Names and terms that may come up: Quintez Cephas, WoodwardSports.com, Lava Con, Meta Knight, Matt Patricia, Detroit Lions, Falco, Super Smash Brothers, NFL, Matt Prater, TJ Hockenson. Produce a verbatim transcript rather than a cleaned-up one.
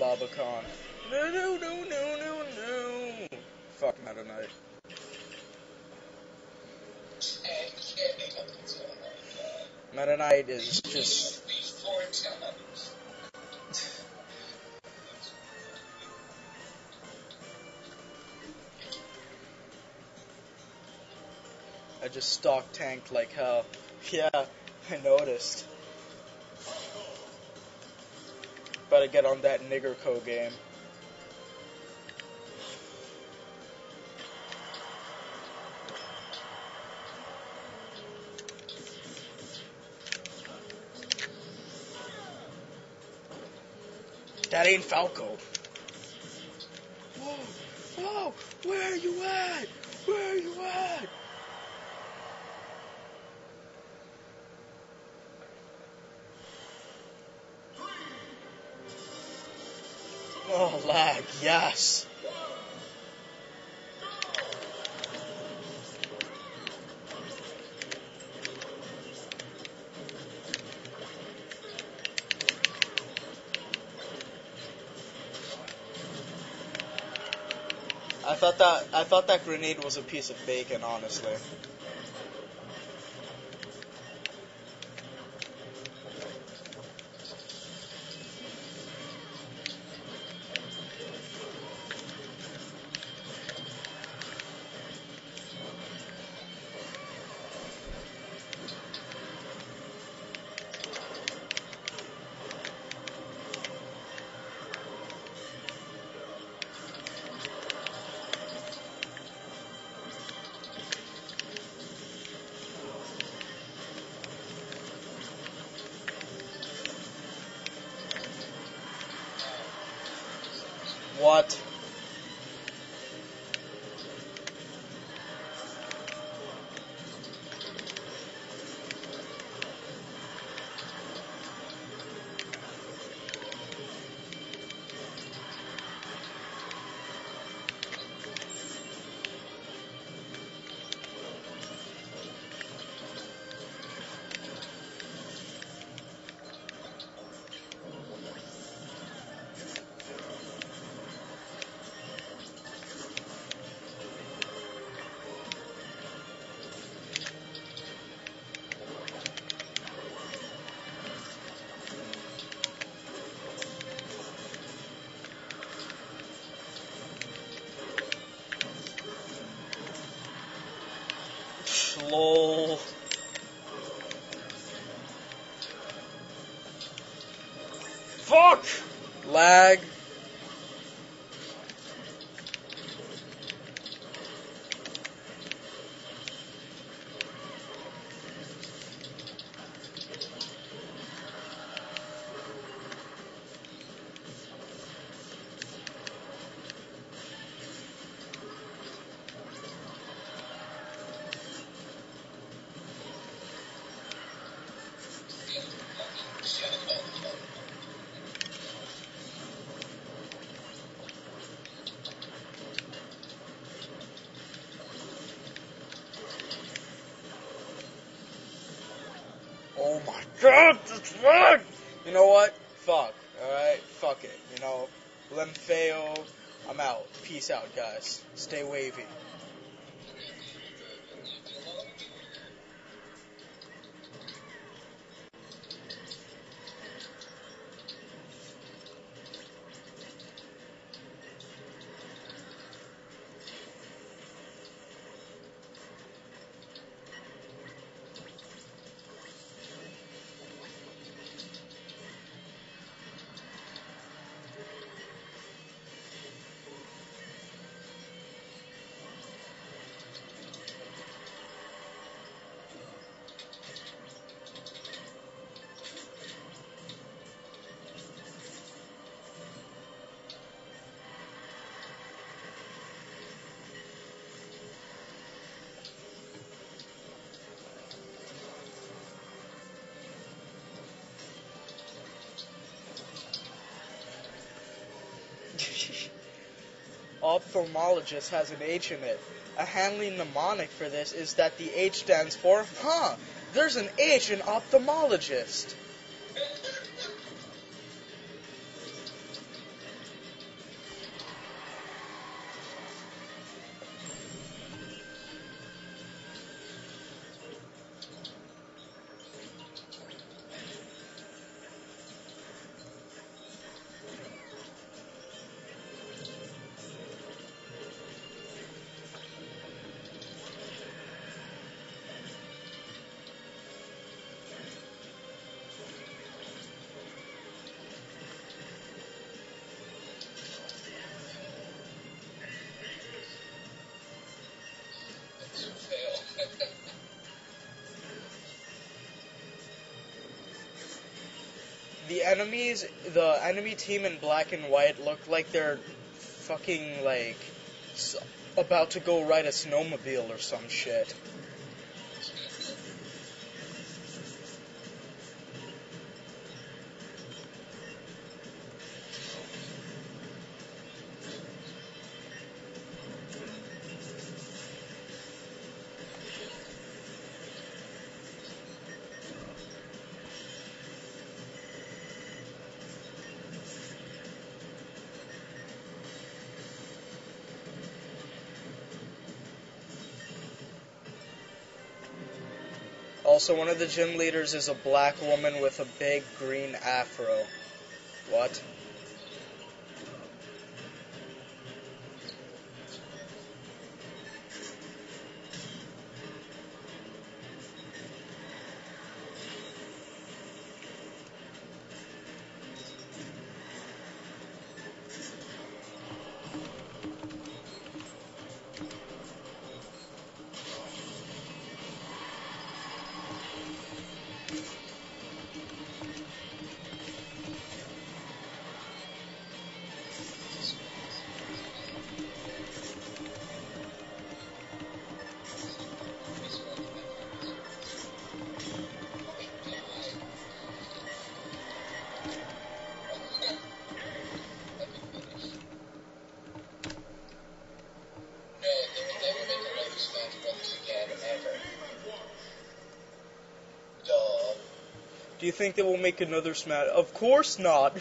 Lava Con. No, no, no, no, no, no. Fuck Meta Knight. Meta Knight is just. I just stock tanked like hell. Yeah, I noticed. Better get on that nigger co game. That ain't Falco. Whoa, whoa, where are you at? Where are you at? Oh, lag, yes. I thought that I thought that grenade was a piece of bacon, honestly. What? Lol. Fuck! Lag. Oh my god, this lag! You know what? Fuck. Alright? Fuck it. You know? Lemfeo, I'm out. Peace out, guys. Stay wavy. Ophthalmologist has an H in it. A Hanley mnemonic for this is that the H stands for, huh, there's an H in ophthalmologist. enemies, the enemy team in black and white look like they're fucking, like, about to go ride a snowmobile or some shit. Also, one of the gym leaders is a black woman with a big green afro. What? Do you think they will make another Smash? Of course not.